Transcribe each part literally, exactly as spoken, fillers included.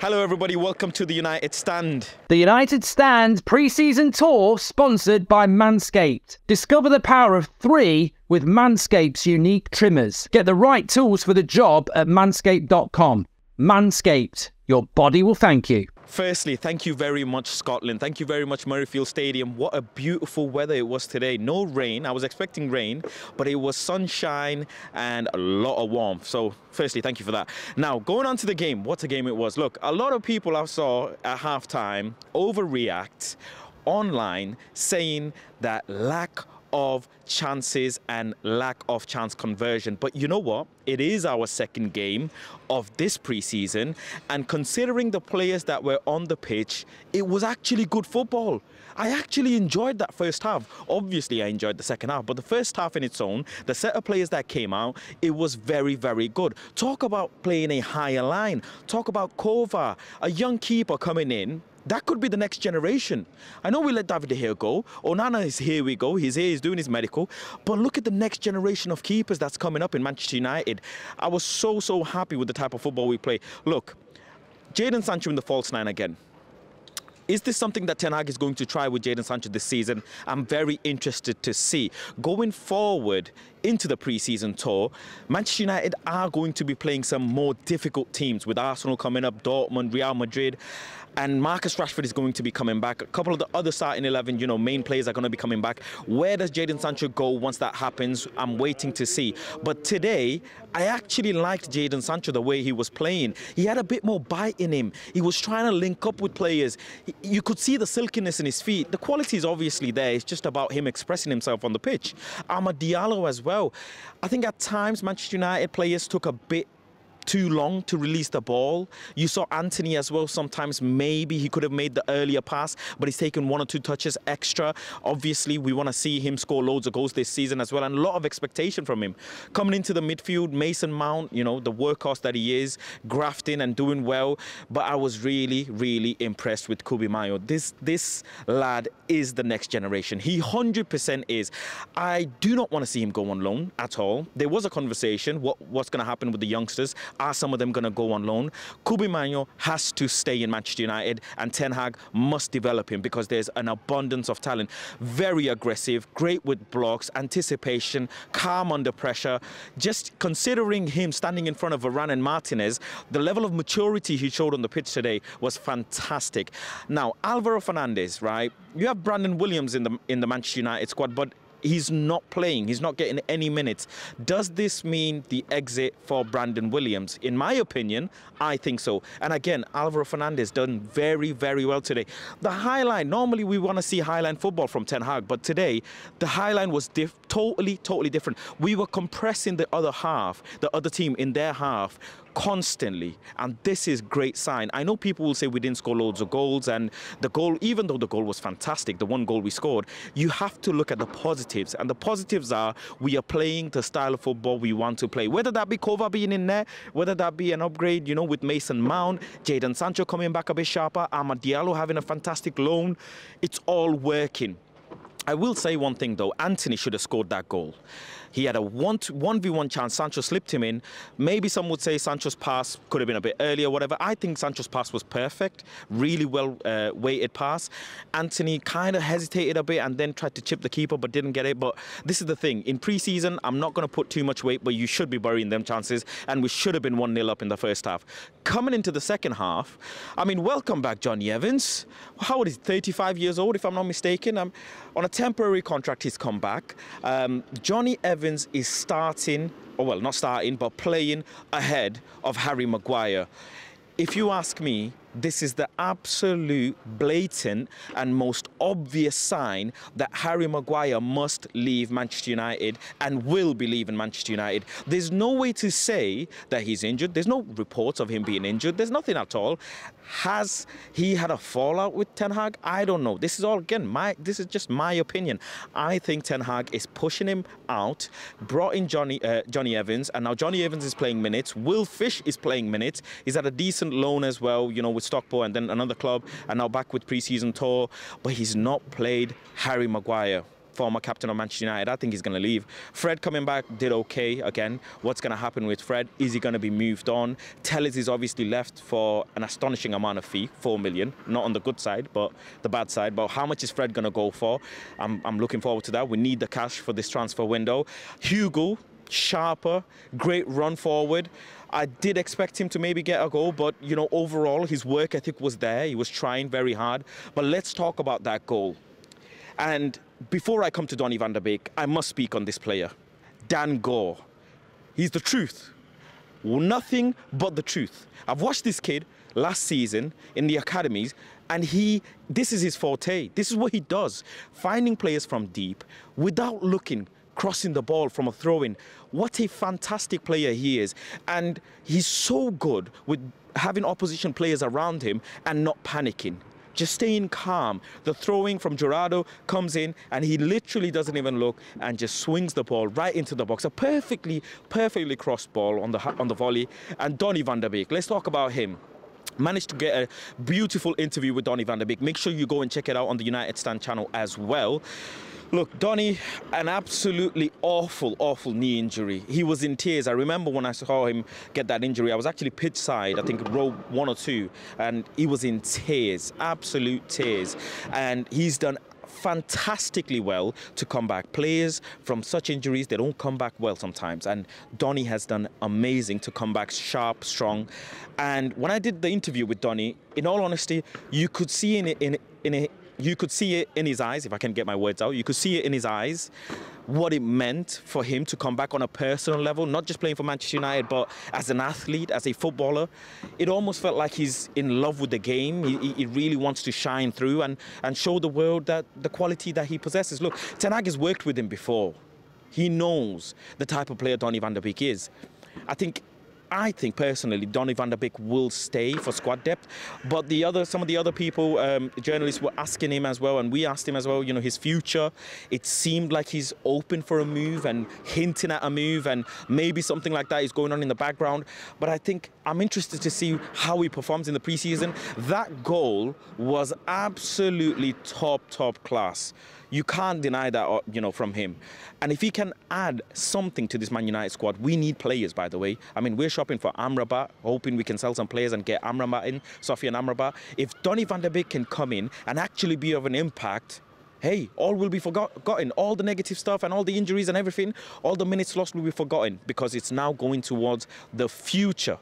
Hello everybody, welcome to the United Stand. The United Stand pre-season tour sponsored by Manscaped. Discover the power of three with Manscaped's unique trimmers. Get the right tools for the job at manscaped dot com. Manscaped, your body will thank you. Firstly, thank you very much, Scotland. Thank you very much, Murrayfield Stadium. What a beautiful weather it was today. No rain. I was expecting rain, but it was sunshine and a lot of warmth. So, firstly, thank you for that. Now, going on to the game. What a game it was. Look, a lot of people I saw at halftime overreact online saying that lack of chances and lack of chance conversion. But you know what? It is our second game of this preseason, and considering the players that were on the pitch, it was actually good football. I actually enjoyed that first half. Obviously, I enjoyed the second half, but the first half in its own, the set of players that came out, it was very, very good. Talk about playing a higher line. Talk about Kovar, a young keeper coming in. That could be the next generation. I know we let David De Gea go. Onana is here we go. He's here, he's doing his medical. But look at the next generation of keepers that's coming up in Manchester United. I was so, so happy with the type of football we play. Look, Jadon Sancho in the false nine again. Is this something that Ten Hag is going to try with Jadon Sancho this season? I'm very interested to see. Going forward into the pre-season tour, Manchester United are going to be playing some more difficult teams, with Arsenal coming up, Dortmund, Real Madrid, and Marcus Rashford is going to be coming back. A couple of the other starting eleven, you know, main players are going to be coming back. Where does Jadon Sancho go once that happens? I'm waiting to see. But today, I actually liked Jadon Sancho the way he was playing. He had a bit more bite in him. He was trying to link up with players. He You could see the silkiness in his feet. The quality is obviously there. It's just about him expressing himself on the pitch. Amad Diallo as well. I think at times Manchester United players took a bit too long to release the ball. You saw Antony as well. Sometimes maybe he could have made the earlier pass, but he's taken one or two touches extra. Obviously, we want to see him score loads of goals this season as well, and a lot of expectation from him. Coming into the midfield, Mason Mount, you know, the workhorse that he is, grafting and doing well. But I was really, really impressed with Kobbie Mainoo. This, this lad is the next generation. He one hundred percent is. I do not want to see him go on loan at all. There was a conversation, what, what's going to happen with the youngsters? Are some of them going to go on loan? Kobbie Mainoo has to stay in Manchester United, and Ten Hag must develop him because there's an abundance of talent. Very aggressive, great with blocks, anticipation, calm under pressure. Just considering him standing in front of Varane and Martinez, the level of maturity he showed on the pitch today was fantastic. Now, Álvaro Fernández, right? You have Brandon Williams in the, in the Manchester United squad, but he's not playing. He's not getting any minutes. Does this mean the exit for Brandon Williams? In my opinion, I think so. And again, Álvaro Fernández done very, very well today. The high line, normally we want to see high line football from Ten Hag, but today the high line was diff totally, totally different. We were compressing the other half, the other team in their half, constantly, and this is great sign. I know people will say we didn't score loads of goals, and the goal, even though the goal was fantastic, the one goal we scored, you have to look at the positives, and the positives are we are playing the style of football we want to play, whether that be Kovar being in there, whether that be an upgrade, you know, with Mason Mount, Jadon Sancho coming back a bit sharper, Amad Diallo having a fantastic loan. It's all working. I will say one thing though, Antony should have scored that goal. He had a one v one chance, Sancho slipped him in. Maybe some would say Sancho's pass could have been a bit earlier, whatever. I think Sancho's pass was perfect, really well uh, weighted pass. Antony kind of hesitated a bit and then tried to chip the keeper but didn't get it. But this is the thing, in pre-season, I'm not going to put too much weight, but you should be burying them chances, and we should have been one nil up in the first half. Coming into the second half, I mean, welcome back, Johnny Evans. How old is he? thirty-five years old, if I'm not mistaken. I'm on a temporary contract, he's come back. Um, Johnny Evans is starting, or well, not starting, but playing ahead of Harry Maguire. If you ask me, this is the absolute blatant and most obvious sign that Harry Maguire must leave Manchester United and will be leaving Manchester United. There's no way to say that he's injured. There's no reports of him being injured. There's nothing at all. Has he had a fallout with Ten Hag? I don't know. This is all, again, my, this is just my opinion. I think Ten Hag is pushing him out, brought in Johnny, uh, Johnny Evans, and now Johnny Evans is playing minutes. Will Fish is playing minutes. He's had a decent loan as well, you know, with Stockport and then another club, and now back with pre-season tour, but he's not played Harry Maguire. former captain of Manchester United. I think he's going to leave. Fred coming back did okay again. What's going to happen with Fred? Is he going to be moved on? Telles is obviously left for an astonishing amount of fee, four million. Not on the good side, but the bad side. But how much is Fred going to go for? I'm, I'm looking forward to that. We need the cash for this transfer window. Hugo Sharper, great run forward. I did expect him to maybe get a goal, but, you know, overall, his work ethic was there. He was trying very hard. But let's talk about that goal. And before I come to Donny van de Beek, I must speak on this player, Dan Gore. He's the truth. Nothing but the truth. I've watched this kid last season in the academies, and he, this is his forte. This is what he does, finding players from deep without looking, crossing the ball from a throw-in. What a fantastic player he is. And he's so good with having opposition players around him and not panicking, just staying calm. The throwing from Jurado comes in and he literally doesn't even look and just swings the ball right into the box. A perfectly, perfectly crossed ball on the, on the volley. And Donny van de Beek, let's talk about him. Managed to get a beautiful interview with Donny van de Beek. Make sure you go and check it out on the United Stand channel as well. Look, Donny, an absolutely awful, awful knee injury. He was in tears. I remember when I saw him get that injury, I was actually pitch side, I think row one or two, and he was in tears, absolute tears. And he's done fantastically well to come back. Players from such injuries, they don't come back well sometimes. And Donny has done amazing to come back sharp, strong. And when I did the interview with Donny, in all honesty, you could see in it, in, in a, you could see it in his eyes, if I can get my words out, you could see it in his eyes, what it meant for him to come back on a personal level, not just playing for Manchester United, but as an athlete, as a footballer. It almost felt like he's in love with the game. He, he really wants to shine through and, and show the world that the quality that he possesses. Look, Ten Hag has worked with him before. He knows the type of player Donny van de Beek is. I think I think personally, Donny van de Beek will stay for squad depth, but the other, some of the other people, um, journalists were asking him as well, and we asked him as well, you know, his future. It seemed like he's open for a move and hinting at a move, and maybe something like that is going on in the background. But I think I'm interested to see how he performs in the preseason. That goal was absolutely top, top class. You can't deny that, you know, from him. And if he can add something to this Man United squad, we need players, by the way. I mean, we're shopping for Amrabat, hoping we can sell some players and get Amrabat in, Sofyan Amrabat. If Donny van de Beek can come in and actually be of an impact, hey, all will be forgotten. All the negative stuff and all the injuries and everything, all the minutes lost will be forgotten because it's now going towards the future.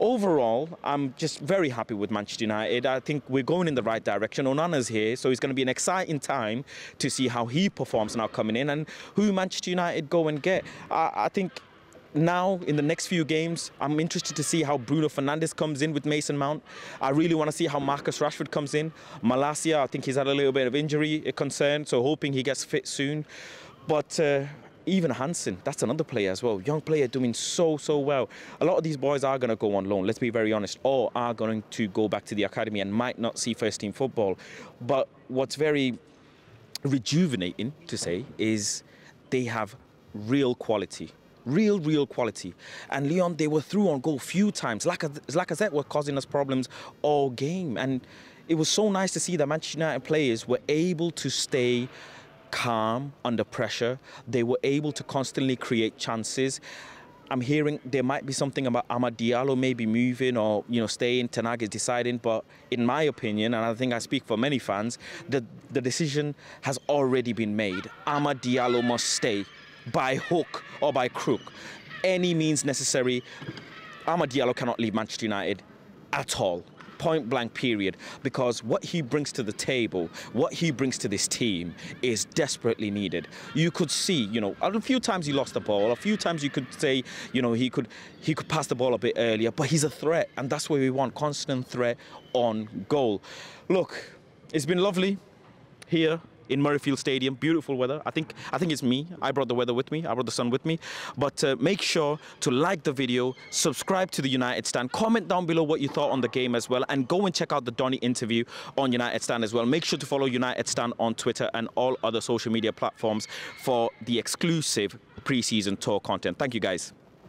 Overall, I'm just very happy with Manchester United. I think we're going in the right direction. Onana's here, so it's going to be an exciting time to see how he performs now coming in and who Manchester United go and get. I, I think now, in the next few games, I'm interested to see how Bruno Fernandes comes in with Mason Mount. I really want to see how Marcus Rashford comes in. Malacia, I think he's had a little bit of injury concern, so hoping he gets fit soon. But Uh, even Hansen, that's another player as well. Young player doing so, so well. A lot of these boys are going to go on loan, let's be very honest, or are going to go back to the academy and might not see first-team football. But what's very rejuvenating to say is they have real quality. Real, real quality. And Lyon, they were through on goal a few times. Lacazette were causing us problems all game. And it was so nice to see that Manchester United players were able to stay calm under pressure. They were able to constantly create chances. I'm hearing there might be something about Amad Diallo maybe moving or, you know, staying. Ten Hag is deciding, but in my opinion, and I think I speak for many fans, the, the decision has already been made. Amad Diallo must stay by hook or by crook. Any means necessary, Amad Diallo cannot leave Manchester United at all. Point blank period, because what he brings to the table, what he brings to this team is desperately needed. You could see, you know, a few times he lost the ball, a few times you could say, you know, he could he could pass the ball a bit earlier, but he's a threat, and that's what we want, constant threat on goal. Look, it's been lovely here in Murrayfield Stadium, beautiful weather. I think I think it's me. I brought the weather with me. I brought the sun with me. But uh, make sure to like the video, subscribe to the United Stand, comment down below what you thought on the game as well, and go and check out the Donny interview on United Stand as well. Make sure to follow United Stand on Twitter and all other social media platforms for the exclusive pre-season tour content. Thank you, guys.